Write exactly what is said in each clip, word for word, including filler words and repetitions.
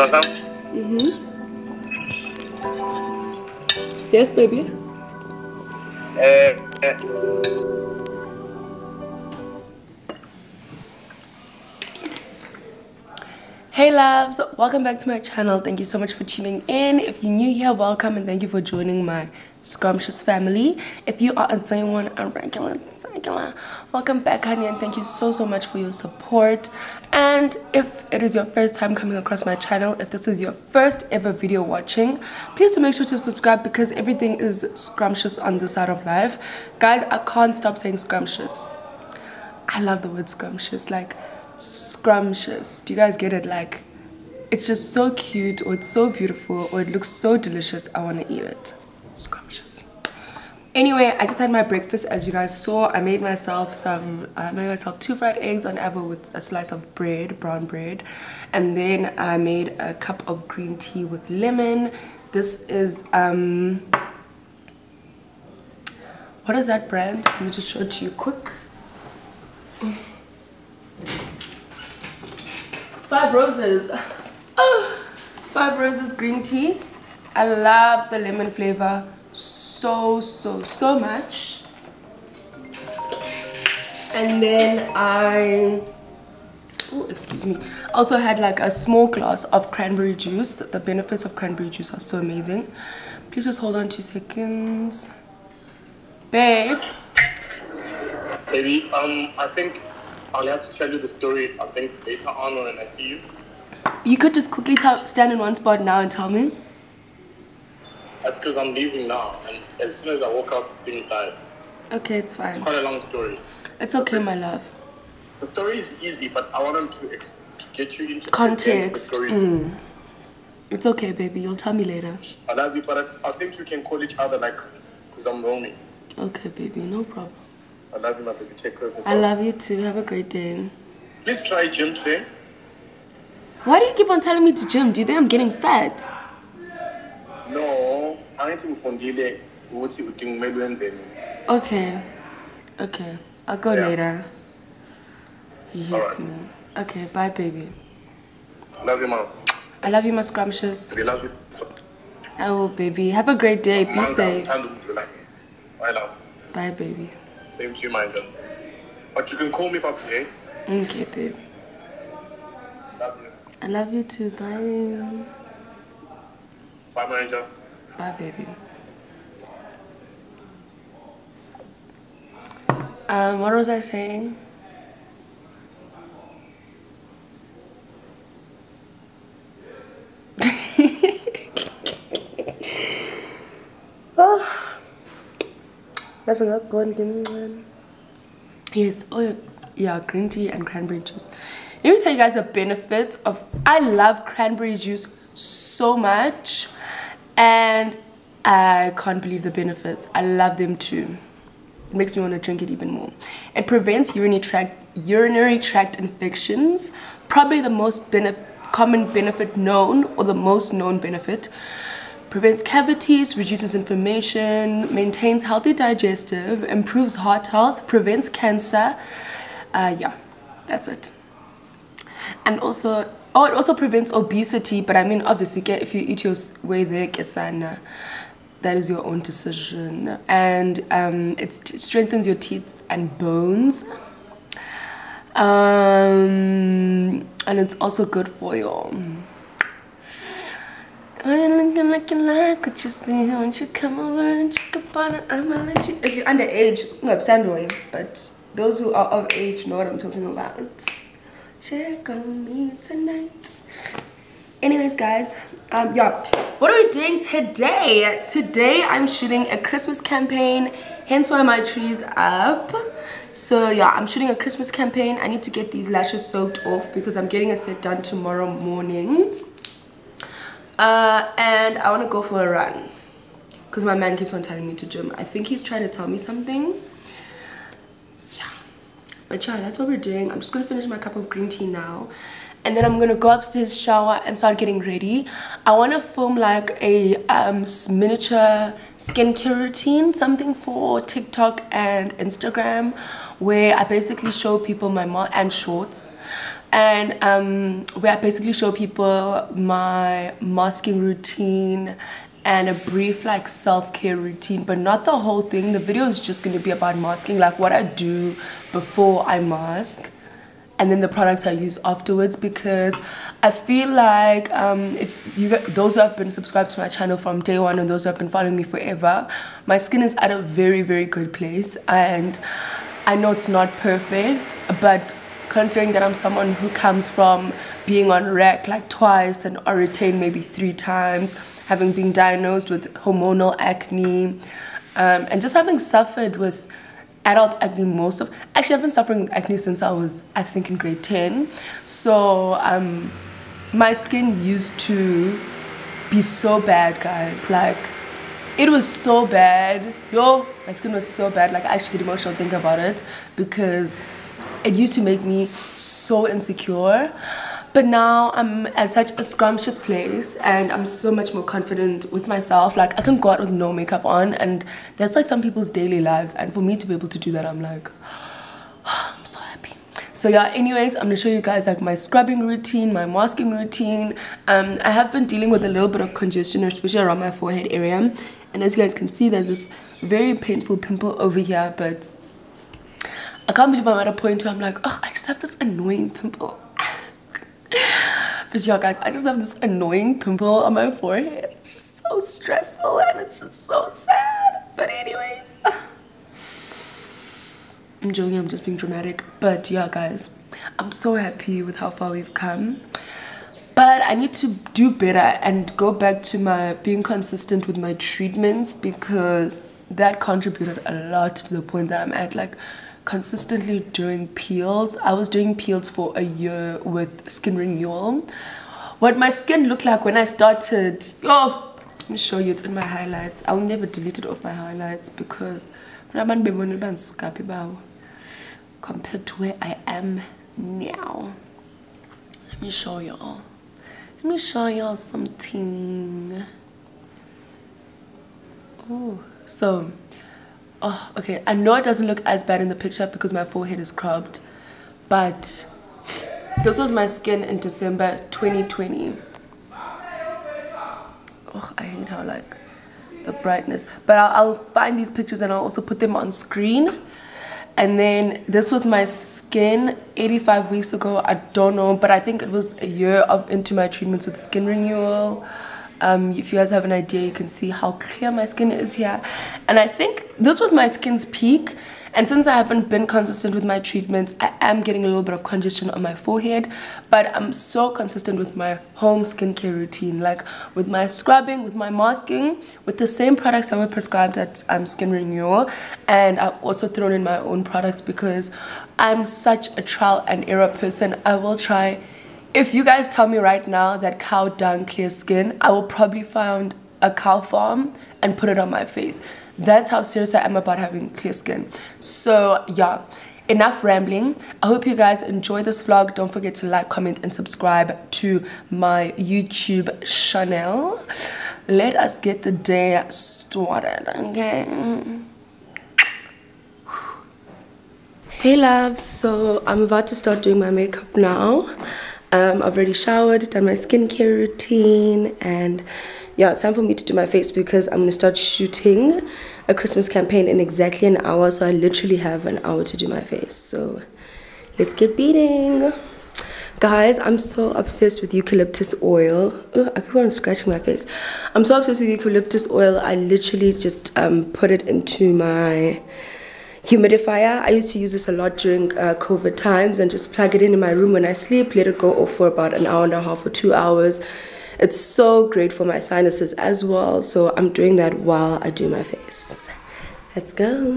understand? Mm-hmm. Yes, baby. Uh, uh. Hey loves, welcome back to my channel. Thank you so much for tuning in. If you're new here, welcome and thank you for joining my scrumptious family. If you are a genuine and regular, regular, welcome back, honey, and thank you so so much for your support. And if it is your first time coming across my channel, if this is your first ever video watching, please do make sure to subscribe because everything is scrumptious on this side of life. Guys, I can't stop saying scrumptious. I love the word scrumptious. Like, scrumptious, do you guys get it? Like, it's just so cute, or it's so beautiful, or it looks so delicious, I want to eat it. Scrumptious. Anyway, I just had my breakfast. As you guys saw, I made myself some I made myself two fried eggs on apple with a slice of bread, brown bread, and then I made a cup of green tea with lemon. This is um what is that brand? Let me just show it to you quick. Five Roses. Oh, Five Roses green tea. I love the lemon flavor so so so much. And then I oh excuse me also had like a small glass of cranberry juice. The benefits of cranberry juice are so amazing. Please just hold on two seconds, babe. Baby, um, I think I'll have to tell you the story, I think, later on when I see you. You could just quickly stand in one spot now and tell me. That's because I'm leaving now, and as soon as I walk out, the thing dies. Okay, it's fine. It's quite a long story. It's okay, my love. The story is easy, but I wanted to, ex to get you into context. Mm. It's okay, baby. You'll tell me later. I love you, but I, I think you can call each other, like, because I'm lonely. Okay, baby. No problem. I love you, my baby. Take care of yourself. I love you too. Have a great day. Please try gym today. Why do you keep on telling me to gym? Do you think I'm getting fat? No, I need to fundile. What you doing? Maybe Wednesday. Okay, okay. I'll go yeah. later. He hates right. me. Okay, bye, baby. Love you, mom. I love you, my scrumptious. We love you. Oh, baby. Have a great day. Be safe. Bye, love. Bye, baby. Same to you, my girl. But you can call me, Papi, eh? Okay, babe. Love you. I love you too. Bye. Bye, my angel. Bye, baby. Um, what was I saying? Oh. I forgot, go and give me one. Yes, oh yeah, green tea and cranberry juice. Let me tell you guys the benefits of, I love cranberry juice so much and I can't believe the benefits. I love them too. It makes me want to drink it even more. It prevents urinary tract, urinary tract infections, probably the most benef- common benefit known, or the most known benefit. Prevents cavities, reduces inflammation, maintains healthy digestive, improves heart health, prevents cancer. Uh, yeah, that's it. And also, oh, it also prevents obesity, but I mean, obviously, get if you eat your way there, kesana, that is your own decision. And um, it strengthens your teeth and bones. Um, and it's also good for your... I'm looking like you like what you see. Won't you come over and check up on it? I'ma let you. If you're underage, no, sandwich. But those who are of age know what I'm talking about. Check on me tonight. Anyways, guys, um, yeah, what are we doing today? Today I'm shooting a Christmas campaign. Hence why my tree's up. So yeah, I'm shooting a Christmas campaign. I need to get these lashes soaked off because I'm getting a set done tomorrow morning. Uh, and I want to go for a run because my man keeps on telling me to gym. I think he's trying to tell me something. Yeah. But yeah, that's what we're doing. I'm just going to finish my cup of green tea now. And then I'm going to go upstairs, shower, and start getting ready. I want to film like a um, miniature skincare routine. Something for TikTok and Instagram where I basically show people my mom and shorts. and um, where I basically show people my masking routine and a brief like self-care routine, but not the whole thing. The video is just going to be about masking, like what I do before I mask and then the products I use afterwards, because I feel like um, if you get, those who have been subscribed to my channel from day one and those who have been following me forever, my skin is at a very, very good place. And I know it's not perfect, but considering that I'm someone who comes from being on R E C like twice and Roaccutane maybe three times, having been diagnosed with hormonal acne, um, and just having suffered with adult acne most of... Actually, I've been suffering with acne since I was, I think, in grade ten. So, um, my skin used to be so bad, guys. Like, it was so bad. Yo, my skin was so bad. Like, I actually get emotional thinking about it because it used to make me so insecure. But now I'm at such a scrumptious place and I'm so much more confident with myself. Like, I can go out with no makeup on, and that's like some people's daily lives. And for me to be able to do that, I'm like, oh, I'm so happy. So yeah, anyways, I'm gonna show you guys like my scrubbing routine, my masking routine. Um, I have been dealing with a little bit of congestion, especially around my forehead area. And as you guys can see, there's this very painful pimple over here, but I can't believe I'm at a point where I'm like, oh, I just have this annoying pimple. But yeah, guys, I just have this annoying pimple on my forehead. It's just so stressful and it's just so sad. But anyways, I'm joking, I'm just being dramatic. But yeah, guys, I'm so happy with how far we've come. But I need to do better and go back to my being consistent with my treatments, because that contributed a lot to the point that I'm at, like, consistently doing peels. I was doing peels for a year with Skin Renewal. What my skin looked like when I started, oh, let me show you, it's in my highlights. I'll never delete it off my highlights because compared to where I am now. Let me show y'all. Let me show y'all something. Oh, so oh, okay, I know it doesn't look as bad in the picture because my forehead is cropped, but this was my skin in December twenty twenty. Oh, I hate how, like, the brightness. But I'll, I'll find these pictures and I'll also put them on screen. And then this was my skin eighty-five weeks ago. I don't know, but I think it was a year of into my treatments with Skin Renewal. Um, if you guys have an idea, you can see how clear my skin is here. And I think this was my skin's peak. And since I haven't been consistent with my treatments, I am getting a little bit of congestion on my forehead. But I'm so consistent with my home skincare routine, like with my scrubbing, with my masking, with the same products I were prescribed at um, Skin Renewal. And I've also thrown in my own products because I'm such a trial and error person. I will try... If you guys tell me right now that cow dung clears skin, I will probably find a cow farm and put it on my face. That's how serious I am about having clear skin. So yeah, enough rambling. I hope you guys enjoy this vlog. Don't forget to like, comment, and subscribe to my YouTube channel. Let us get the day started, okay? Hey loves, so I'm about to start doing my makeup now. Um, I've already showered, done my skincare routine, and yeah, it's time for me to do my face because I'm going to start shooting a Christmas campaign in exactly an hour, so I literally have an hour to do my face. So let's get beating. Guys, I'm so obsessed with eucalyptus oil. Ugh, I keep on scratching my face. I'm so obsessed with eucalyptus oil, I literally just um, put it into my humidifier. I used to use this a lot during uh, COVID times and just plug it in in my room when I sleep, let it go off for about an hour and a half or two hours. It's so great for my sinuses as well, so I'm doing that while I do my face. Let's go.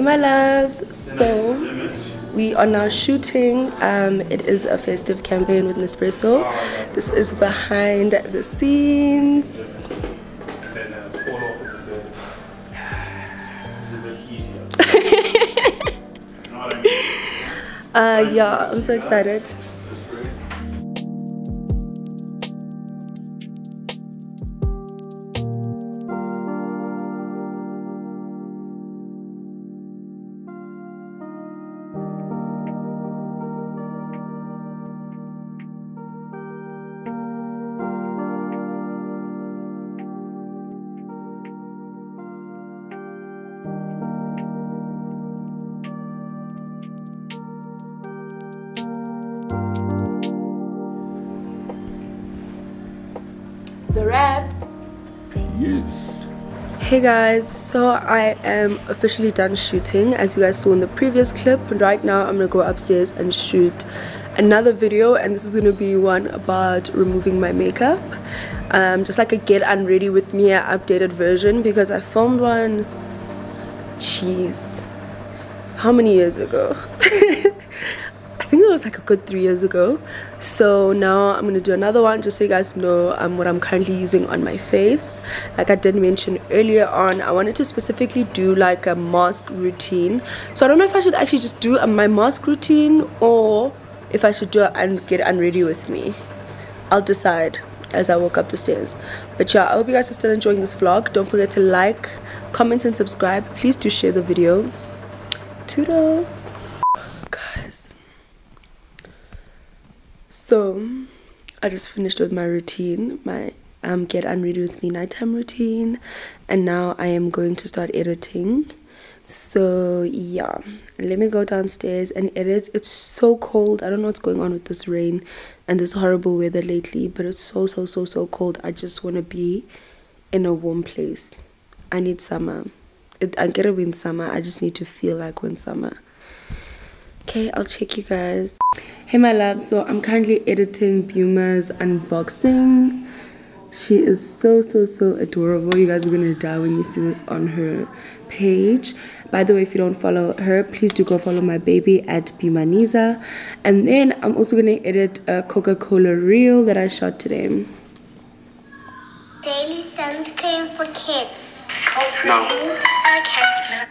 Hey my loves, so we are now shooting. Um, it is a festive campaign with Nespresso. This is behind the scenes. Uh, yeah, I'm so excited. A wrap. Yes. Hey guys, so I am officially done shooting, as you guys saw in the previous clip. Right now I'm gonna go upstairs and shoot another video, and this is gonna be one about removing my makeup, um, just like a get unready with me updated version, because I filmed one, jeez, how many years ago? I think it was like a good three years ago. So now I'm gonna do another one just so you guys know um, what I'm currently using on my face. Like I did mention earlier on, I wanted to specifically do like a mask routine. So I don't know if I should actually just do a, my mask routine, or if I should do it and get unready with me. I'll decide as I walk up the stairs. But yeah, I hope you guys are still enjoying this vlog. Don't forget to like, comment and subscribe. Please do share the video. Toodles. So, I just finished with my routine, my um, get unready with me nighttime routine, and now I am going to start editing. So yeah, let me go downstairs and edit. It's so cold. I don't know what's going on with this rain and this horrible weather lately, but it's so, so, so, so cold. I just want to be in a warm place. I need summer. It, I get it in summer. I just need to feel like when summer. Okay, I'll check you guys. Hey my loves, so I'm currently editing Buma's unboxing. She is so so so adorable. You guys are gonna die when you see this on her page. By the way, if you don't follow her, please do go follow my baby at BumaNiza. And then I'm also gonna edit a Coca-Cola reel that I shot today. Daily sunscreen for kids. No. Okay.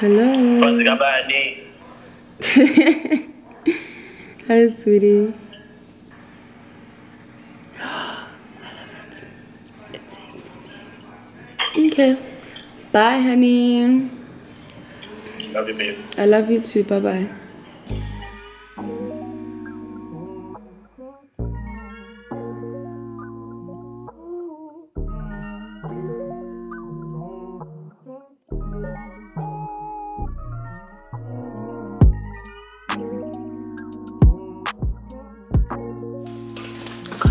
Hello. Hi, sweetie. I love it. It tastes for me. Okay. Bye, honey. Love you, babe. I love you too. Bye bye.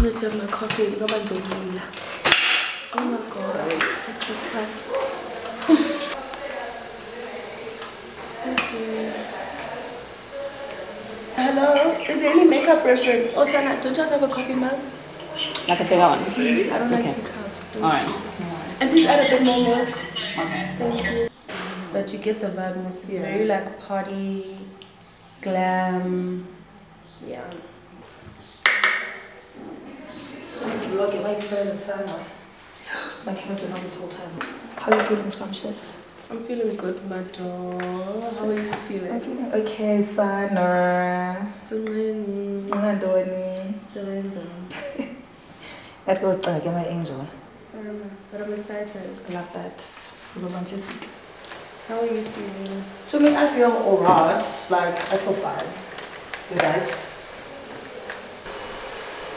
I'm going to have my coffee. No man don't need. Oh my god. Thank you, son. Thank you. Hello? Is there any makeup reference? Oh, Sana, don't you guys have a coffee mug? Like a bigger one? Please, I don't okay. like two cups. Alright. And please add a bit more milk. Okay. Thank you. But you get the vibe most. It's very like party, glam. Yeah. I'll get my phone somewhere. My camera's been on this whole time. How are you feeling, scrumptious? I'm feeling good, my dog. How are you feeling? I'm feeling okay, Sana. Serena. I'm doing Serena. That goes back, get my angel. Serena, but I'm excited. I love that. It's a bunch of sweet. How are you feeling? To me, I feel alright. Like, I feel fine. Do that.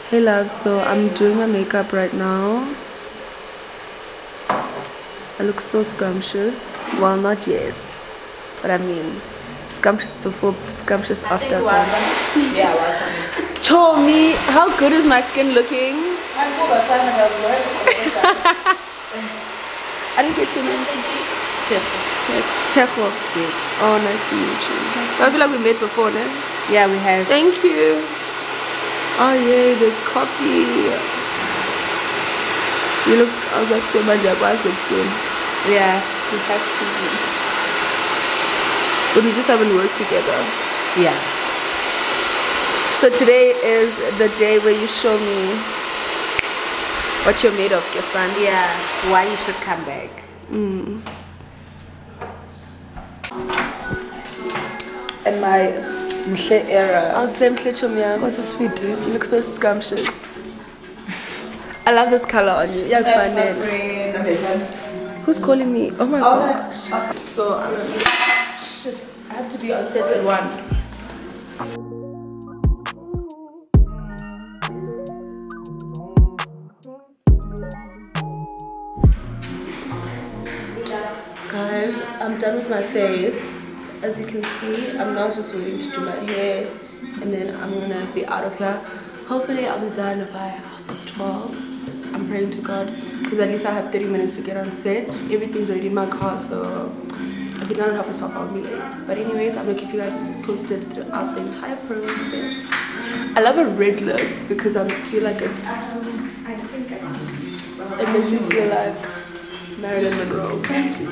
Hey love, so I'm doing my makeup right now. I look so scrumptious. Well, not yet, but I mean, scrumptious before, scrumptious I after. Think yeah, well, Cho me, how good is my skin looking? I didn't get your name. Tefo. Yes. Oh, nice to meet you. So I feel like we met before, no? Yeah, we have. Thank you. Oh yay, there's coffee. You look, I was like, so bad, you're bisexual. Yeah, we have to be. But we just haven't worked together. Yeah. So today is the day where you show me what you're made of, Kesan. Yeah, why you should come back. Mm. And my... Mhle era. I'll say Mhle Chomia. What's this sweet dude? You look so scrumptious. I love this color on you. Yeah, fun. Okay. Who's calling me? Oh my oh, gosh. Okay. So I'm um, shit. I have to be on set at one. Guys, I'm done with my face. As you can see, I'm now just waiting to do my hair and then I'm gonna be out of here. Hopefully I'll be done by half past twelve. I'm praying to God because at least I have thirty minutes to get on set. Everything's already in my car, so if it's done at half past twelve, I'll be late. But anyways, I'm gonna keep you guys posted throughout the entire process. I love a red look because I feel like it, um, I think I well, it makes me feel like Marilyn Monroe. Thank you.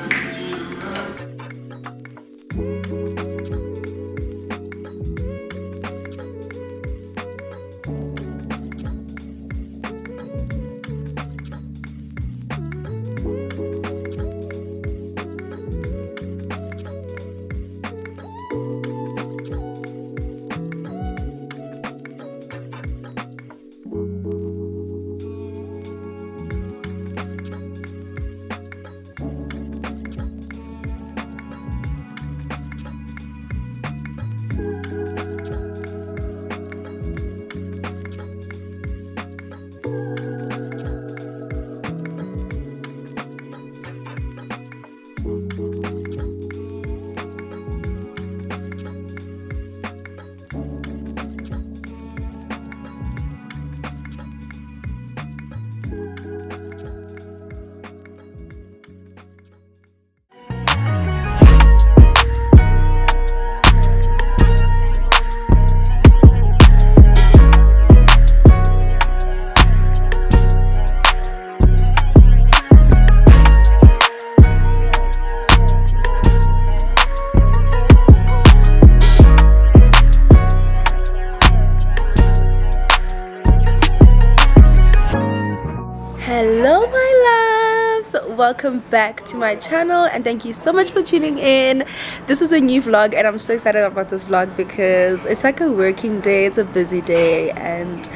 Welcome back to my channel and thank you so much for tuning in. This is a new vlog and I'm so excited about this vlog because it's like a working day, it's a busy day and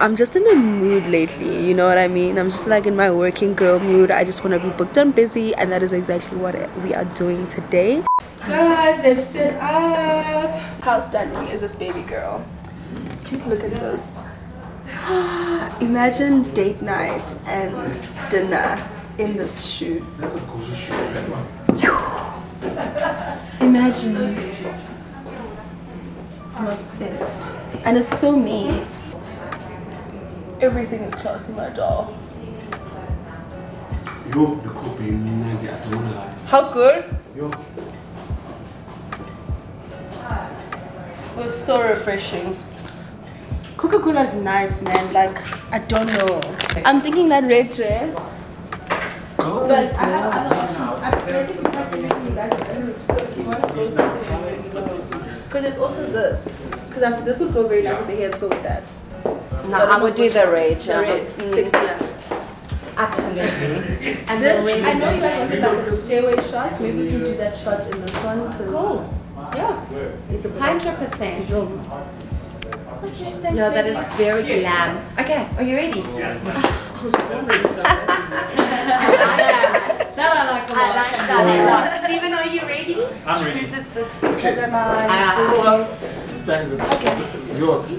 I'm just in a mood lately, you know what I mean? I'm just like in my working girl mood. I just want to be booked and busy and that is exactly what we are doing today. Guys, they've set up. How stunning is this baby girl? Please look at this. Imagine date night and dinner in this shoe. That's a gorgeous shoe. Imagine. I'm obsessed. And it's so me. Everything is classy, my doll. Yo, you could be ninety at the moment. How good? Yo. It was so refreshing. Coca-Cola is nice, man. Like, I don't know. I'm thinking that red dress. But I have other options. I've basically tried to use you guys in the group, so if you want to go through this, let me know. Because there's also this. Because this would go very nice with the hair and so with that. No, so I would do the rage. The rage. Sexy. Absolutely. And this, I know you guys wanted like a stairway shot. Maybe we can do that shot in this one. Cool. Yeah. It's a one hundred percent. Okay, thanks. No, that is very glam. Okay, are you ready? Yes. I like that. Steven, are you ready? I'm ready. This is this. Okay, that's mine. Ah. Okay. This is yours.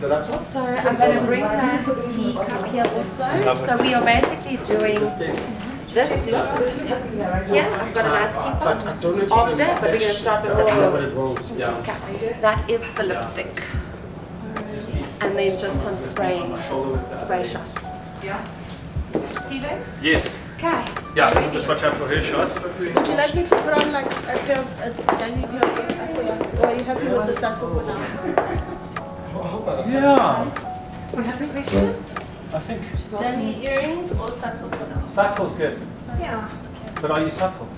The laptop? So I'm going to bring the tea cup here also. So we are basically doing this look. Here, I've got a nice tea pot after, but we're going to start with this look. Okay. That is the lipstick. And then just some spray, spray shots. Yeah. Steven? Yes. Okay. Yeah, just watch out for her shots. Would you like me to put on like a pair of a tiny pair of earrings? Or are you happy with the saddle for now? Yeah. We have some questions? I think. Demi earrings or satel for now? Satel's good. Satel's yeah. Okay. But are you satel?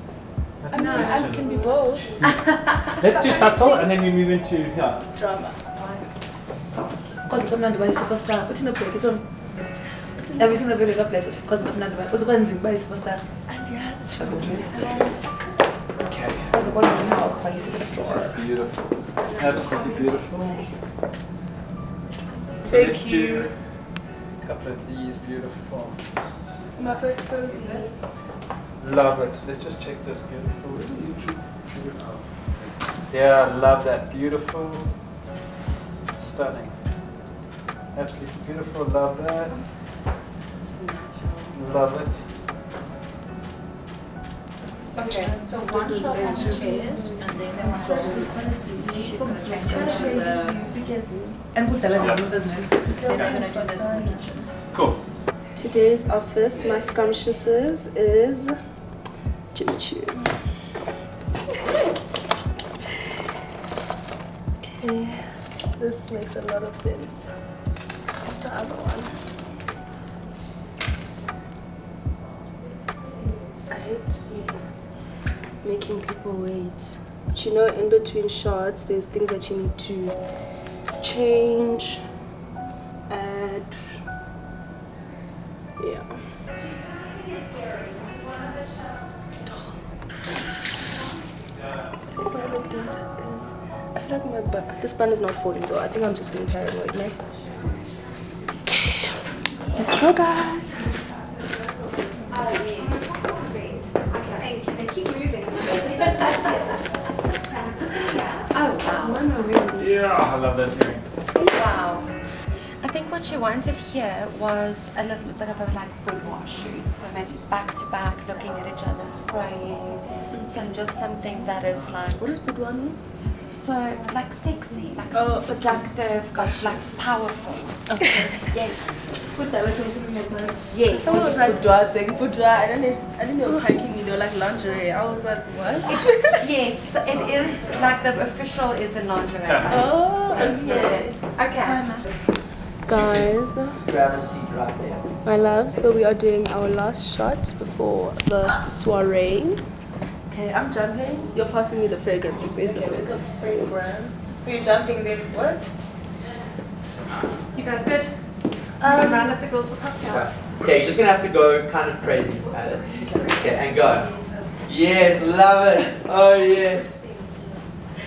I no, I can be both. Let's do satel and then we move into yeah. Drama. Because I'm not a superstar. What's in the pocket? Have you seen the video of it? Because I'm not a superstar. And he has a trouble dress. Okay. Because the one is in our place in the store. This is beautiful. Absolutely beautiful. So Thank let's you. do a couple of these beautiful. My first pose here. Love it. Let's just check this beautiful. beautiful. Yeah, I love that. Beautiful. Stunning. Absolutely beautiful. Love that. Love it. Okay, so one shot on the chairs and then the one shot on the Cool. Today's office, my scrumptiouses, is Jimmy Choo. Okay, this makes a lot of sense. That's the other one. Making people wait. But you know, in between shots, there's things that you need to change, add. Yeah. I don't know where the danger is. I feel like my bun. This bun is not falling though. I think I'm just being paranoid, man. Okay. Let's go, guys. Yeah, I love this earring. Wow. I think what she wanted here was a little bit of a like boudoir shoot. So maybe back to back, looking at each other, spraying. So just something that is like. What does boudoir mean? So like sexy, like oh, seductive, okay. got like powerful. Okay. Yes. Put that was something like that. Yes. Someone was like boudoir thing. Boudoir. I don't know. I didn't know hiking me. They were like lingerie. I was like what? Yes. It is like the official is in lingerie. Oh. Yes. yes. Okay. Guys. Grab a seat right there. My love. So we are doing our last shot before the soiree. Okay, I'm jumping. You're passing me the fragrance, basically. Okay, this is the fragrance. So you're jumping then what? You guys good? Um, we round up the girls for cocktails. Okay. okay, you're just gonna have to go kind of crazy at it. Okay, and go. Yes, love it. Oh yes.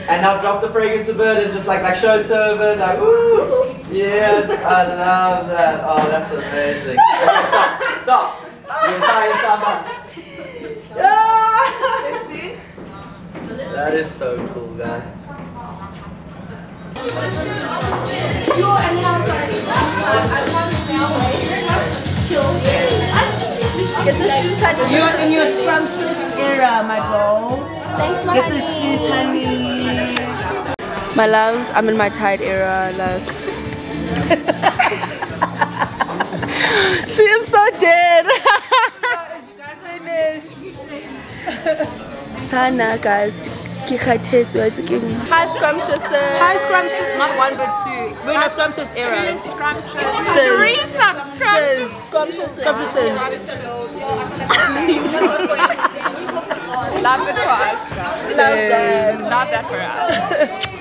And now drop the fragrance a bit and just like like show it to a bit, like woo. Yes, I love that. Oh, that's amazing. Okay, stop, stop. The entire summer. That is so cool, guys. Get the shoes, honey. You're in your scrumptious era, my doll. Thanks, my Get honey. the shoes, honey. My loves, I'm in my tight era, love. She is so dead. Sana, guys. Hi scrumptiouses. Hi scrumptiouses. Not one but two. We're in a scrumptious era. Scrumptious. Scrumptious. Scrumptiouses. Love it for us. Love that. Love that for us.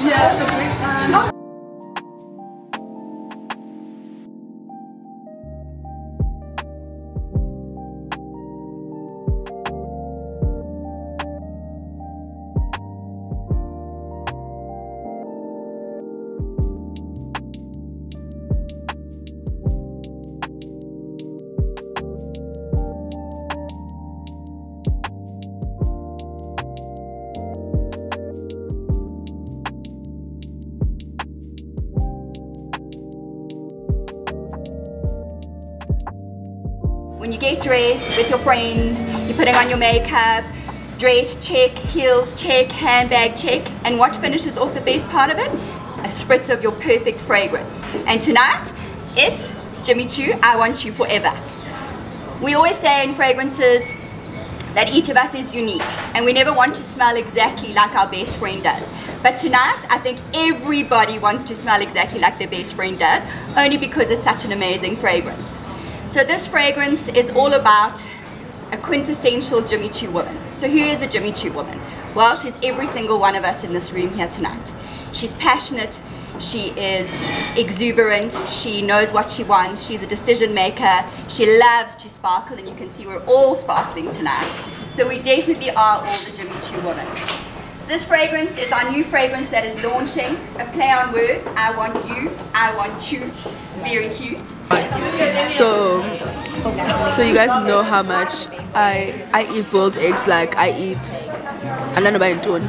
Yes. When you get dressed with your friends, you're putting on your makeup, dress check, heels check, handbag check, and what finishes off the best part of it? A spritz of your perfect fragrance. And tonight, it's Jimmy Choo, I Want You Forever. We always say in fragrances that each of us is unique, and we never want to smell exactly like our best friend does. But tonight, I think everybody wants to smell exactly like their best friend does, only because it's such an amazing fragrance. So this fragrance is all about a quintessential Jimmy Choo woman. So who is a Jimmy Choo woman? Well, she's every single one of us in this room here tonight. She's passionate, she is exuberant, she knows what she wants, she's a decision maker, she loves to sparkle, and you can see we're all sparkling tonight. So we definitely are all the Jimmy Choo woman. So this fragrance is our new fragrance that is launching, a play on words, I want you, I want you, very cute. So, so you guys know how much I, I eat boiled eggs, like I eat, I don't know about it.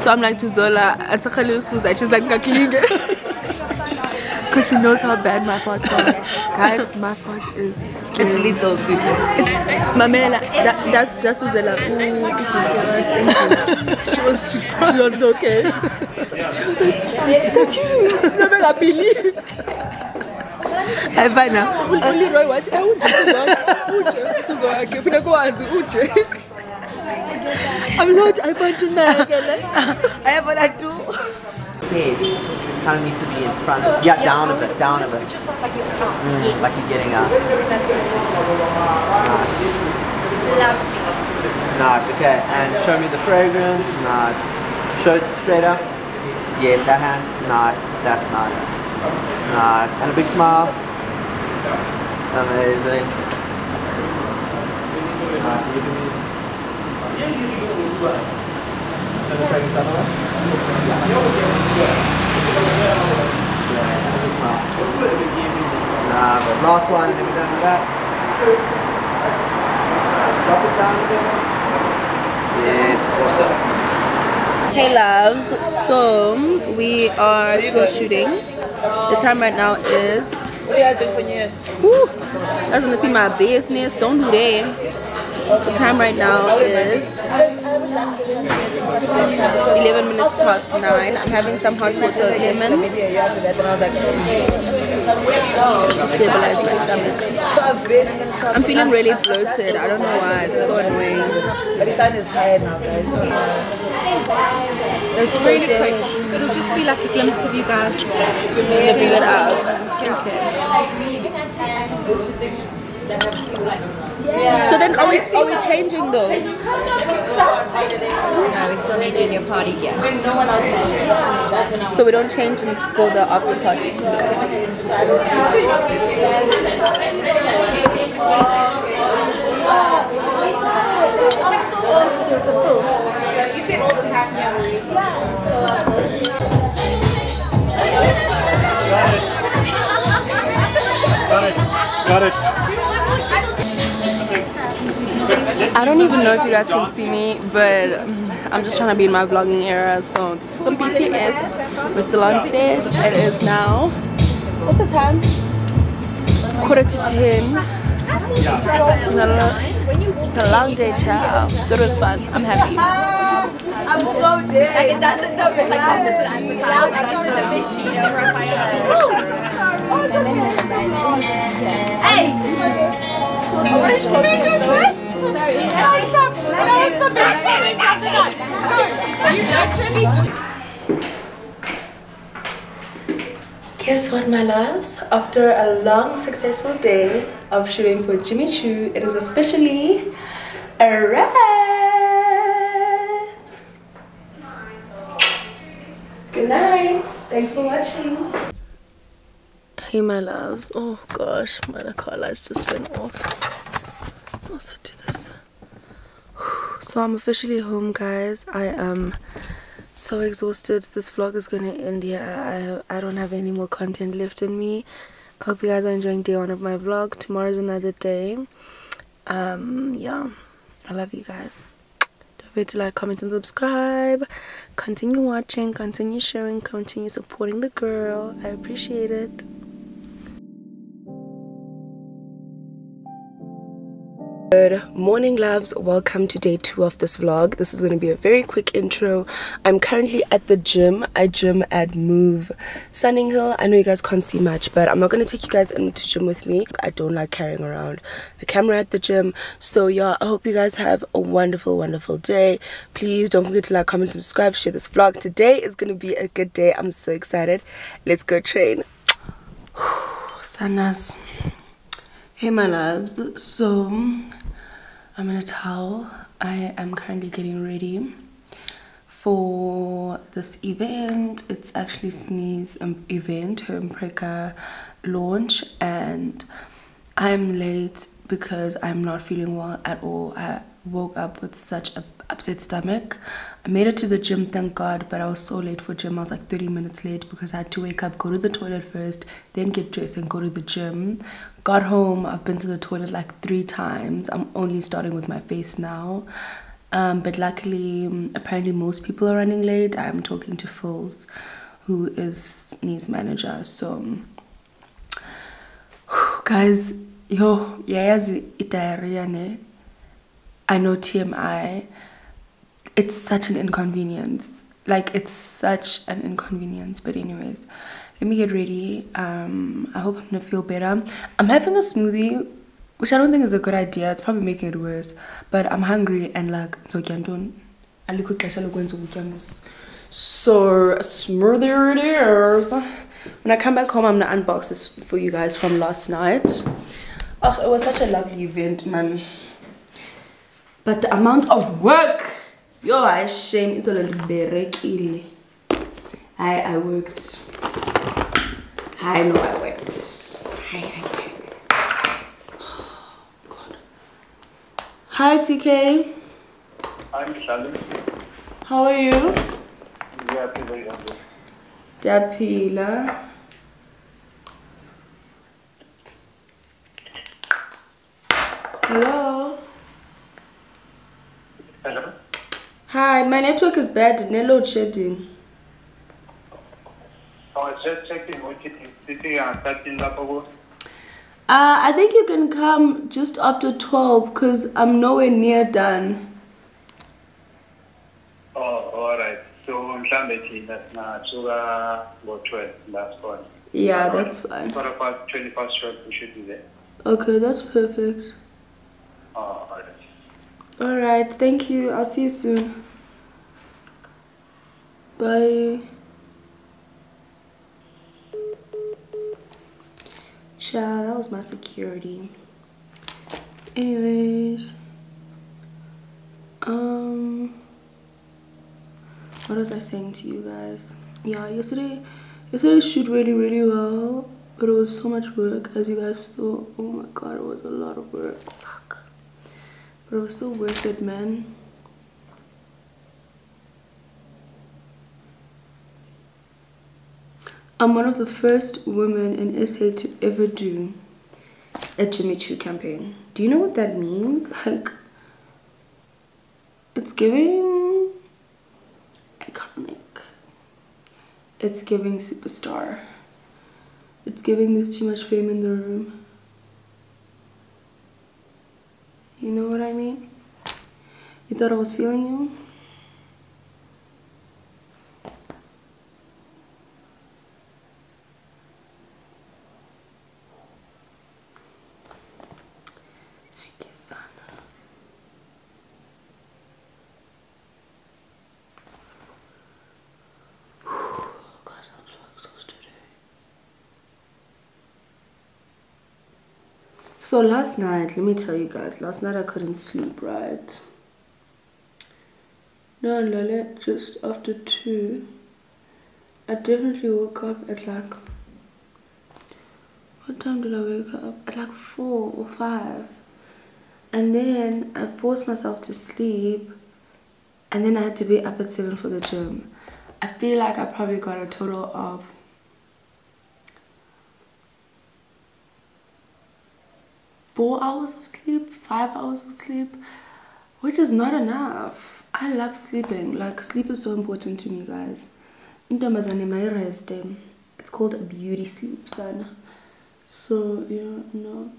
So I'm like to Zola, and I just like because she knows how bad my fart was. Guys, my fart is scary. It's lethal, sweetie. Mamela, that, that's that's what Zola. She was she, she was okay. She was like, is that you? Mamela, believe. I find now. Only Roy what? I would just go. Uche, to Zola. I'm not, I want to know. I have what I do. Head, kind of need to be in front of, yeah, down a bit, down a bit. Just like you're mm, like you're getting up. Nice. Nice, okay. And show me the fragrance. Nice. Show it straight up. Yes, that hand. Nice. That's nice. Nice. And a big smile. Amazing. Nice. Look at me. Nah, but last one, let me down with that. Drop it down again. Yes, awesome. Hey loves, so we are still shooting. The time right now is woo, that's gonna see my business, don't do that. The time right now is eleven minutes past nine. I'm having some hot water with lemon just to stabilize my stomach. I'm feeling really bloated. I don't know why. It's so annoying. It's really quick. It'll just be like a glimpse of you guys. Living it up. Okay. So then are we, are we changing though? No, we still need to do your party here. So we don't change for the after party? You said all the time. Got it. Got it. I don't even know if you guys can see me, but I'm just trying to be in my vlogging era, so some B T S. We're still on set. It is now, what's the time? quarter to ten. It's a long day, child. It was fun. I'm happy. I'm so dead. Like it doesn't stop. It's like this is a big cheese. Hey! Sorry. No, it's not. No, it's the best thing. It's not the best. You actually. Guess what, my loves? After a long, successful day of shooting for Jimmy Choo, it is officially a wrap. Good night. Thanks for watching. Hey, my loves. Oh gosh, my car lights just went off. Also do this. So I'm officially home, guys. I am so exhausted. This vlog is gonna end here. I, I don't have any more content left in me. I hope you guys are enjoying day one of my vlog. Tomorrow's another day. Um yeah, I love you guys. Don't forget to like, comment and subscribe. Continue watching, continue sharing, continue supporting the girl. I appreciate it. Good morning, loves. Welcome to day two of this vlog. This is going to be a very quick intro. I'm currently at the gym. I gym at Move Sunninghill. I know you guys can't see much, but I'm not going to take you guys into gym with me. I don't like carrying around the camera at the gym. So yeah, I hope you guys have a wonderful, wonderful day. Please don't forget to like, comment, subscribe, share this vlog. Today is going to be a good day. I'm so excited. Let's go train. Sanas. Hey my loves, so I'm in a towel. I am currently getting ready for this event. It's actually Snee's event, her Impreka launch, and I'm late because I'm not feeling well at all. I woke up with such an upset stomach. I made it to the gym, thank God, but I was so late for gym. I was like thirty minutes late because I had to wake up, go to the toilet first, then get dressed and go to the gym. Got home, I've been to the toilet like three times. I'm only starting with my face now. Um, but luckily, apparently most people are running late. I'm talking to Phils, who is Snee's manager. So, guys, yo, I know T M I, it's such an inconvenience. Like, it's such an inconvenience, but anyways. Let me get ready. Um, I hope I'm gonna feel better. I'm having a smoothie, which I don't think is a good idea. It's probably making it worse. But I'm hungry and like, so smoothie it is. When I come back home, I'm gonna unbox this for you guys from last night. Oh, it was such a lovely event, man. But the amount of work, yo, I shame is a little bit. I I worked. I know I went. Hi, hi, hi. God. Hi, T K. Hi, Miss. How are you? Dapila. Hello. Hello. Hi, my network is bad. No load shedding. I was just checking what you uh, I think you can come just after twelve because I'm nowhere near done. Oh, alright. So I'm trying that's now twelve. That's fine. Yeah, that's fine. Quarter past twenty past twelve we should be there. Okay, that's perfect. Oh, alright. Alright, thank you. I'll see you soon. Bye. Yeah, that was my security. Anyways, um, what was I saying to you guys? Yeah, yesterday, yesterday shoot really, really well, but it was so much work, as you guys saw. Oh my God, it was a lot of work. Fuck, but it was so worth it, man. I'm one of the first women in S A to ever do a Jimmy Choo campaign. Do you know what that means? Like, it's giving iconic. It's giving superstar. It's giving there's too much fame in the room. You know what I mean? You thought I was feeling you? So last night, let me tell you guys, last night I couldn't sleep, right? No, Lele, just after two, I definitely woke up at like, what time did I wake up? At like four or five. And then I forced myself to sleep, and then I had to be up at seven for the gym. I feel like I probably got a total of Four hours of sleep, five hours of sleep, which is not enough. I love sleeping. Like, sleep is so important to me, guys. It's called a beauty sleep, son. So yeah, no.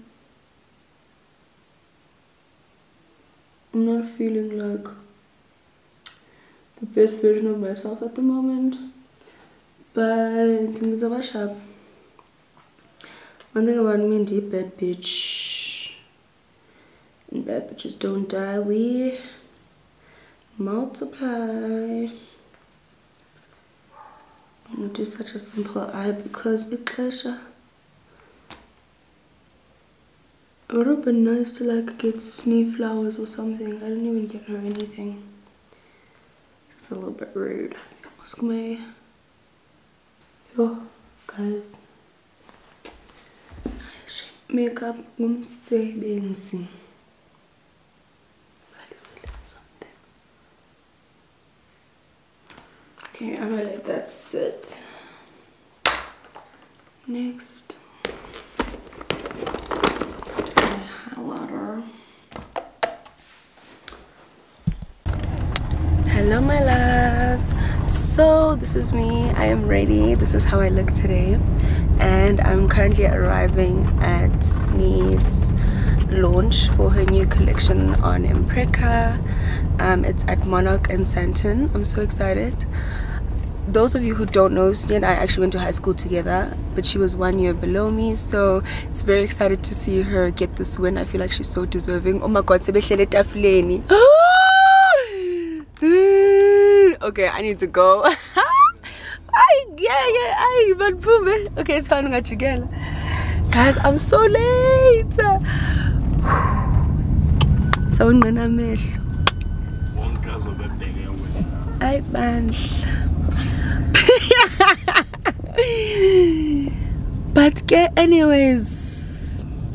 feeling like the best version of myself at the moment. But things are sharp. One thing about me and deep bad bitch, and bad bitches don't die, we multiply. I'm gonna do such a simple eye because it closure. It would have been nice to like get snowflowers or something. I didn't even get her anything. It's a little bit rude. Ask me. Yo, guys. Makeup umsebenzi. Okay, I'm gonna let that sit. Next, my highlighter. Hello, my loves. So this is me. I am ready. This is how I look today. And I'm currently arriving at Snee's launch for her new collection on Impreka. Um, it's at Monarch and Santon. I'm so excited. Those of you who don't know, Snee and I actually went to high school together, but she was one year below me, so it's very excited to see her get this win. I feel like she's so deserving. Oh my god, sebehlele tafuleni. Okay, I need to go. Yeah, yeah, I but boom. Okay, it's fine. Got you, girl. Guys, I'm so late. So I'm gonna miss. I bunch. But get anyways.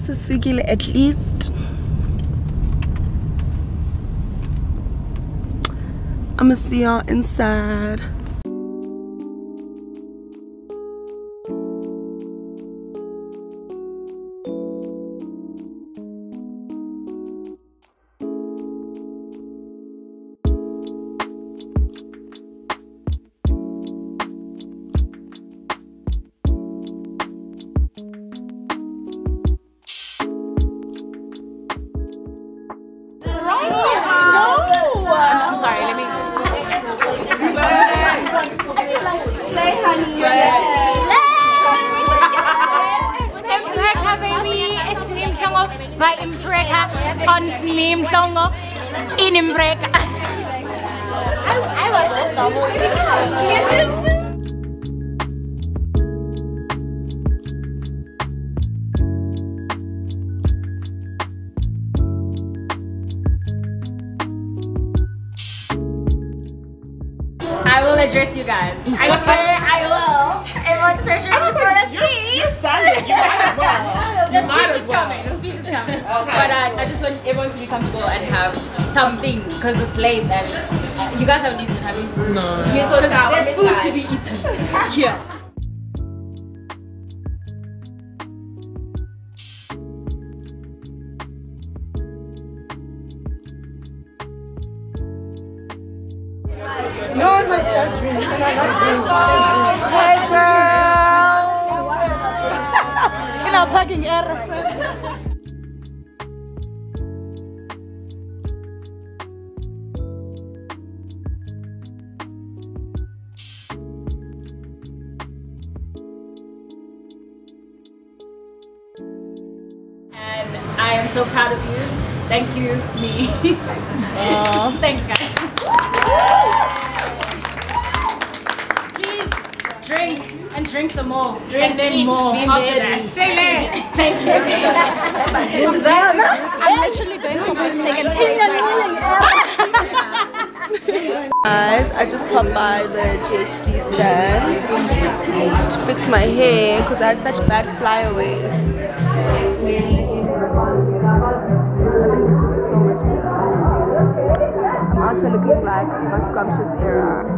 So speaking at least. I'ma see y'all inside. By Impreka on Slim Songo in Impreka. I, I was listening. I will address you guys. I swear I will. Everyone's pressure was for a speech. You're silent. You might as well. The speech is coming. The speech is coming. Okay. But uh, I just want everyone to be comfortable and have something because it's late and uh, you guys haven't eaten, have you? No. Yes, so there's food to be eaten here. Yeah. I am so proud of you. Thank you, me. Uh, Thanks, guys. Please drink and drink some more. Drink and then eat, more and after then that. Say less. Thank you. I'm literally going for my second place right now. Guys, I just popped by the G H D stand to fix my hair because I had such bad flyaways. Looking like my scrumptious era. Are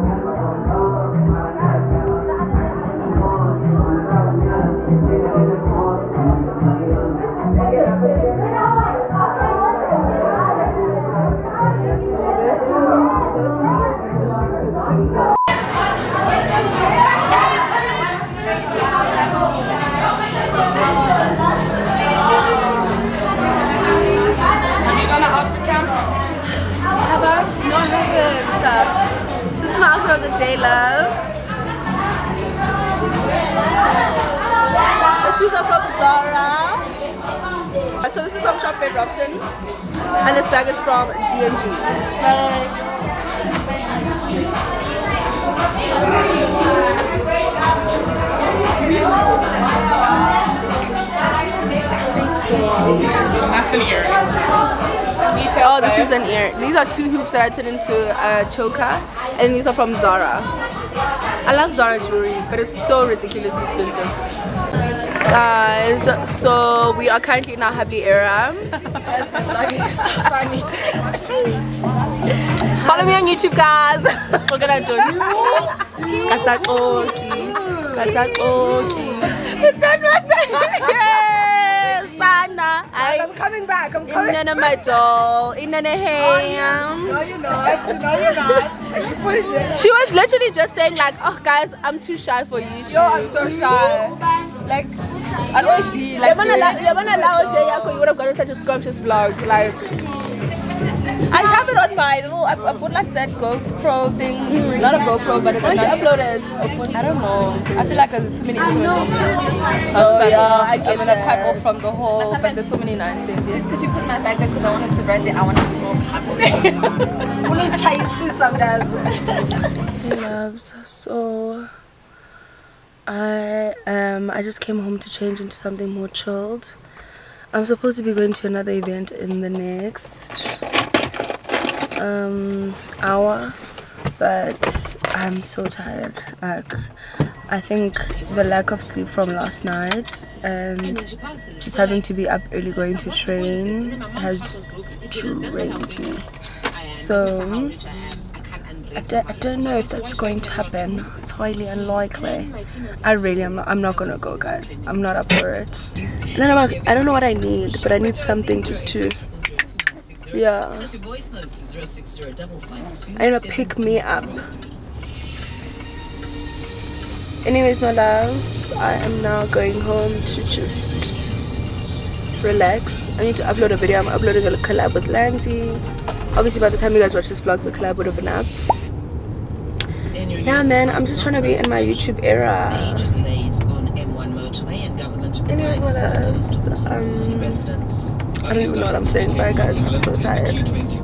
you gonna outfit camp? the day, loves. The shoes are from Zara. So this is from Shopbop Robson, and this bag is from D and G. That's an ear. Oh, this is an ear. These are two hoops that I turned into a choker, and these are from Zara. I love Zara jewelry, but it's so ridiculously expensive. Guys, so we are currently in our Habli era. Follow me on YouTube, guys. We're gonna do it. Kasakoki. Kasakoki. Yes, Sana. I'm coming back. I'm coming back. Inna my doll. Inna na ham. No, you're not. No, you're not. She was literally just saying like, oh guys, I'm too shy for YouTube. Yo, I'm so shy. Like, I'd always be like, you would have gotten such a scrumptious vlog. Like, I have it on my little, I, I put like that GoPro thing. Mm. Not a GoPro, but it's like, I uploaded. I don't know. I feel like there's too many internet. Oh, oh yeah, I get I'm gonna it. cut off from the whole, but there's so many nice things. Yes, could you put my bag there because I want to surprise it. I want to smoke. So I um I just came home to change into something more chilled. I'm supposed to be going to another event in the next um hour, but I'm so tired. Like, I think the lack of sleep from last night and just having to be up early going to train has drained me. So I don't, I don't know if that's going to happen. It's highly unlikely. I really am not, I'm not gonna go, guys. I'm not up for it. No, no, I don't know what I need, but I need something just to, yeah. I know, pick me up. Anyways, my loves, I am now going home to just relax. I need to upload a video. I'm uploading a collab with Landy. Obviously, by the time you guys watch this vlog, the collab would have been up. Yeah, man, I'm just trying to be in my YouTube era. Anyways, what else? Um, I don't even know what I'm saying. Bye, guys. I'm so tired.